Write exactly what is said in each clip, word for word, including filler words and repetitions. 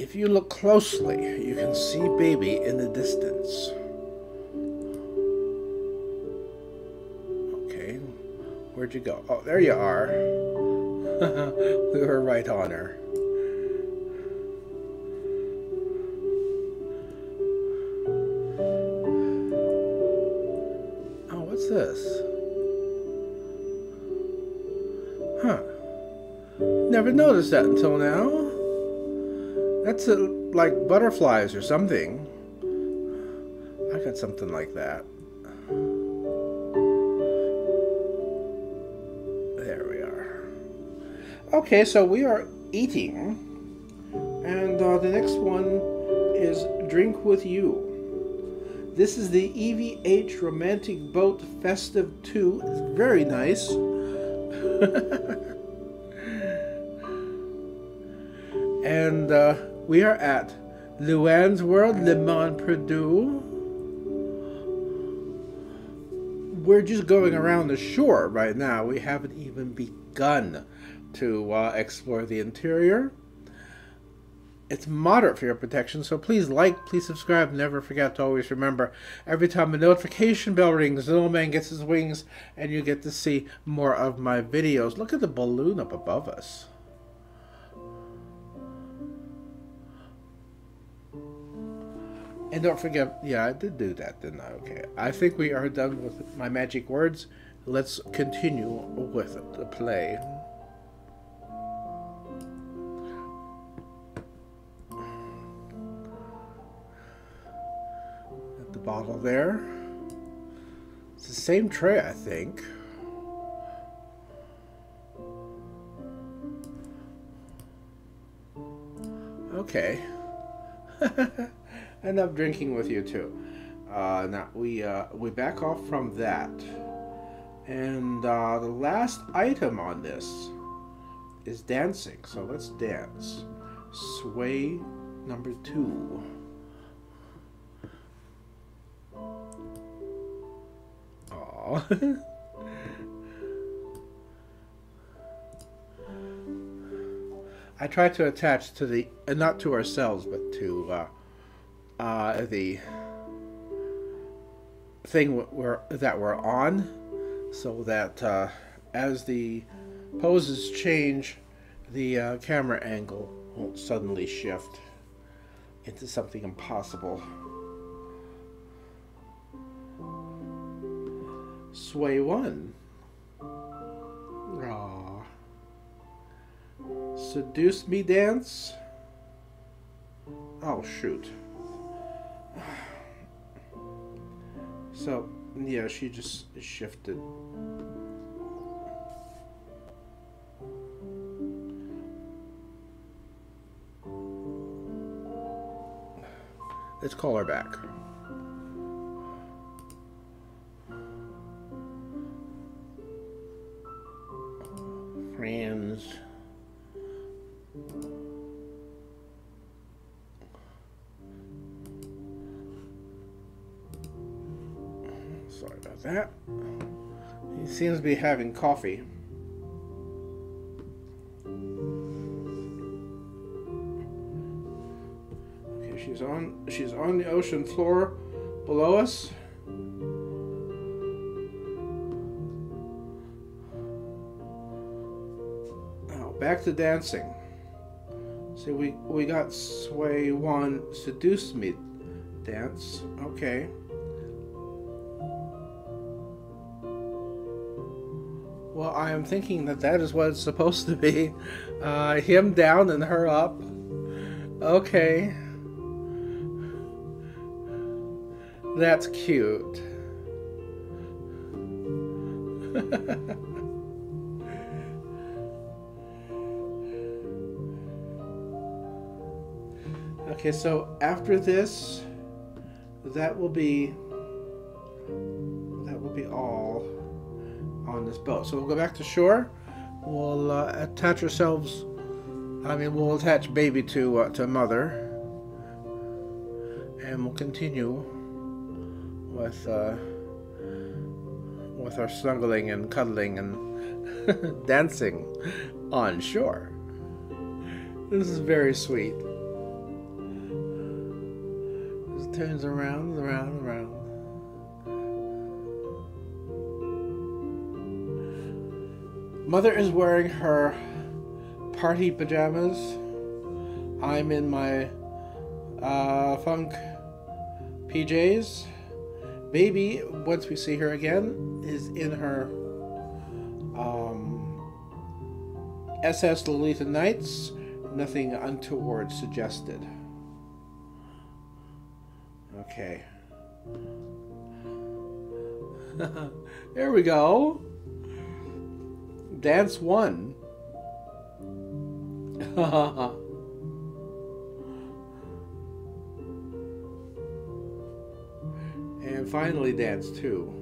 If you look closely, you can see baby in the distance. Okay, where'd you go? Oh, there you are. We were right on her. Oh, what's this? Huh. Never noticed that until now. That's a, like butterflies or something. I got something like that. There we are. Okay, so we are eating. And uh, the next one is Drink With You. This is the E V H Romantic Boat Festive two. It's very nice. And uh, we are at Luan's World, Le Monde Perdu. We're just going around the shore right now. We haven't even begun to uh, explore the interior. It's moderate for your protection, so please like, please subscribe. Never forget to always remember, every time a notification bell rings, the little man gets his wings, and you get to see more of my videos. Look at the balloon up above us. And don't forget, yeah, I did do that, didn't I? Okay. I think we are done with my magic words. Let's continue with the play. At the bottle there. It's the same tray, I think. Okay. End up drinking with you too. Uh, now we uh, we back off from that, and uh, the last item on this is dancing. So let's dance. Sway number two. Aw. I try to attach to the uh, not to ourselves, but to. Uh, Uh, the thing we're, that we're on, so that uh, as the poses change, the uh, camera angle won't suddenly shift into something impossible. Sway one. Aww. Seduce Me Dance. Oh, shoot. So, yeah, she just shifted. Let's call her back. Friends. Sorry about that. He seems to be having coffee. Okay, she's on she's on the ocean floor below us. Now back to dancing. See, we we got sway one, Seduce Me Dance. Okay. Well, I am thinking that that is what it's supposed to be. Uh, him down and her up. Okay. That's cute. Okay, so after this, that will be, that will be all on this boat. So we'll go back to shore. We'll uh, attach ourselves, I mean we'll attach baby to uh, to mother, and we'll continue with uh, with our snuggling and cuddling and dancing on shore. This is very sweet. Just turns around and around and around. Mother is wearing her party pajamas. I'm in my uh, funk P Js. Baby, once we see her again, is in her um, S S Lolita Nights. Nothing untoward suggested. Okay. There we go. Dance one. And finally dance two.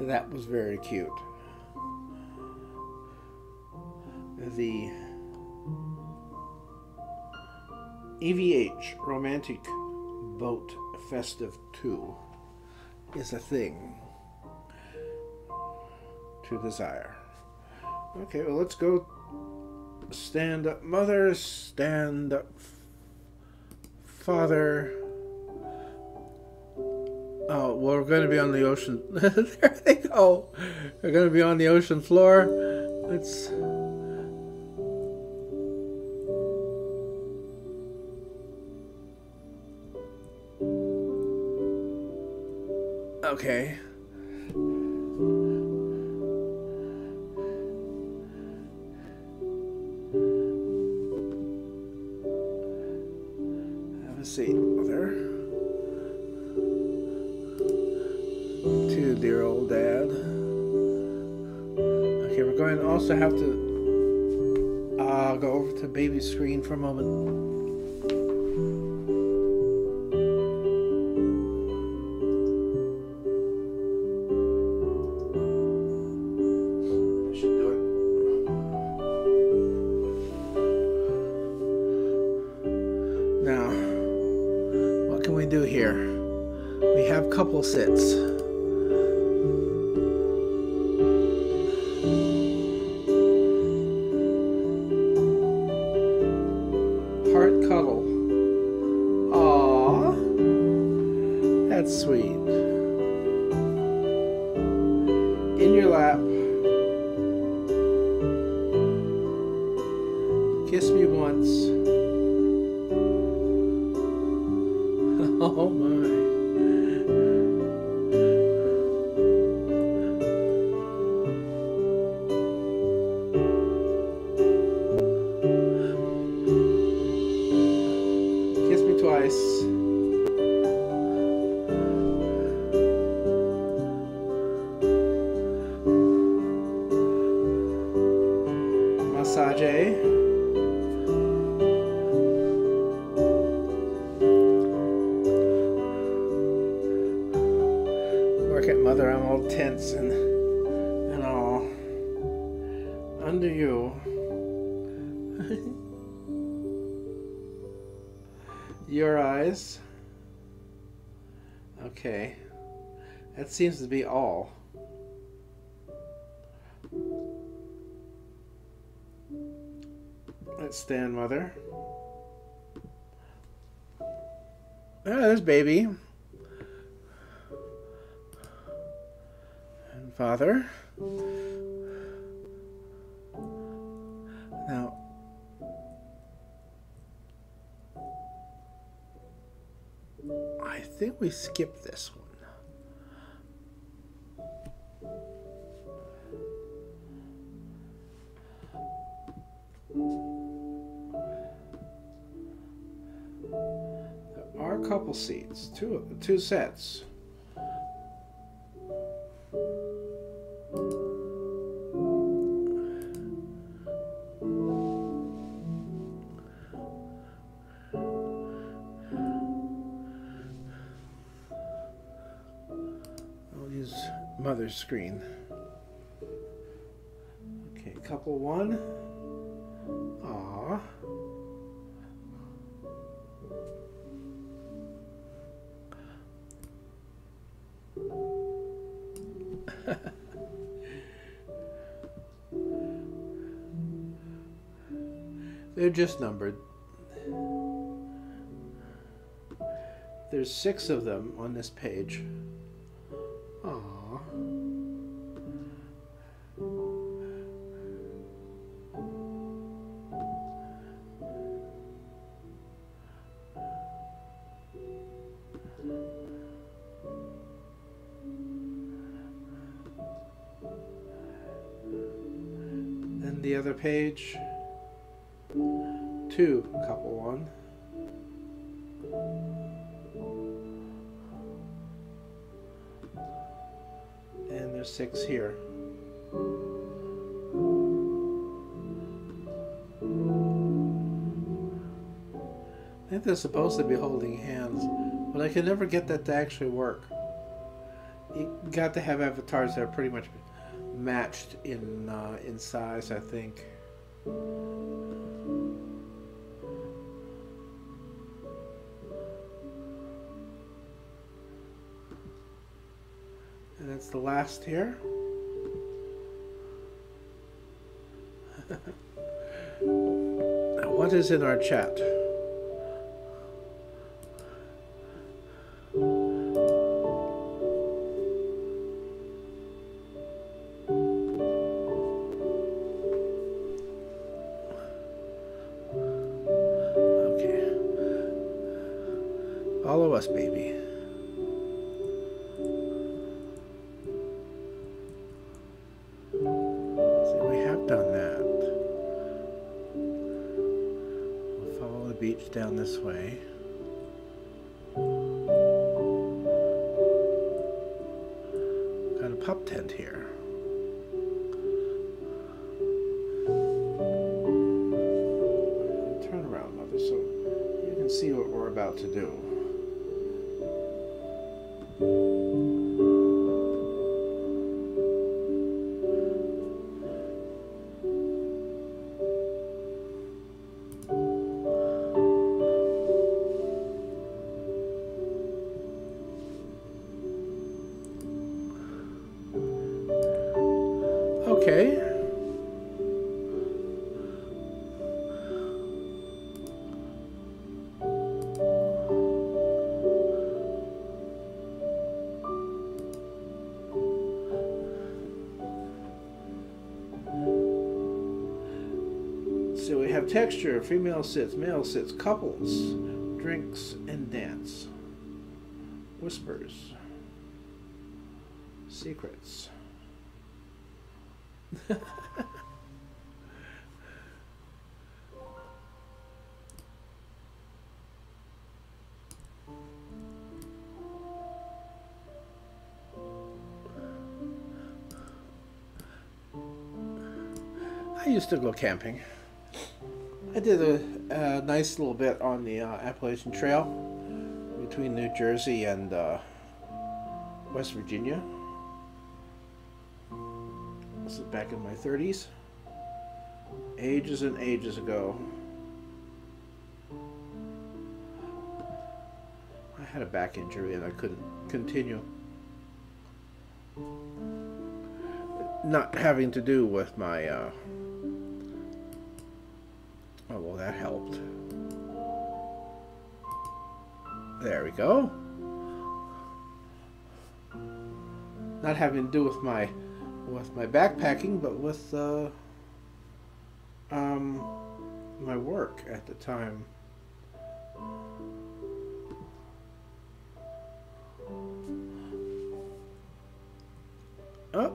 That was very cute. The E V H Romantic Boat Festive two is a thing to desire. Okay, well, let's go stand up, mother, stand up, father. Oh, well, we're going to be on the ocean. There they go. We're going to be on the ocean floor. Let's... Okay. Have a seat, mother. To dear old dad. Okay, we're going to also have to uh, go over to baby screen for a moment. Now, what can we do here? We have couple sits. Heart cuddle. Aww. That's sweet. In your lap. Kiss me once. Oh my. Kiss me twice. Massage. Mother, I'm all tense and and all under you. Your eyes. Okay, that seems to be all. Let's stand, mother. Oh, there's baby. Father. Now, I think we skipped this one. There are a couple seats, two two sets. Mother's screen. Okay, couple one. Aww. They're just numbered. There's six of them on this page. Aww. Then the other page, two, couple one. Six here. I think they're supposed to be holding hands, but I can never get that to actually work. You got to have avatars that are pretty much matched in uh, in size, I think. And it's the last here. What is in our chat? Okay. Follow us, baby. Down this way. Got a pup tent here. Turn around, mother, so you can see what we're about to do. Okay. So we have texture, female sits, male sits, couples, drinks and dance, whispers, secrets. I used to go camping. I did a, a nice little bit on the uh, Appalachian Trail between New Jersey and uh, West Virginia. This is back in my thirties, ages and ages ago. I had a back injury and I couldn't continue. Not having to do with my, uh, oh, well, that helped. There we go. Not having to do with my with my backpacking, but with uh, um, my work at the time. Oh.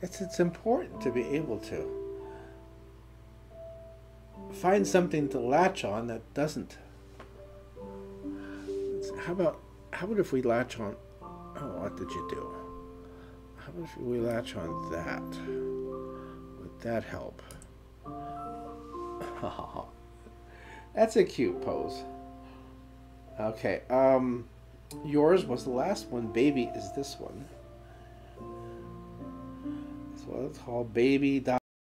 it's, it's important to be able to find something to latch on that doesn't. How about, how about if we latch on, oh, what did you do? How about if we latch on that? Would that help? That's a cute pose. Okay, um, yours was the last one. Baby is this one. So let's call baby.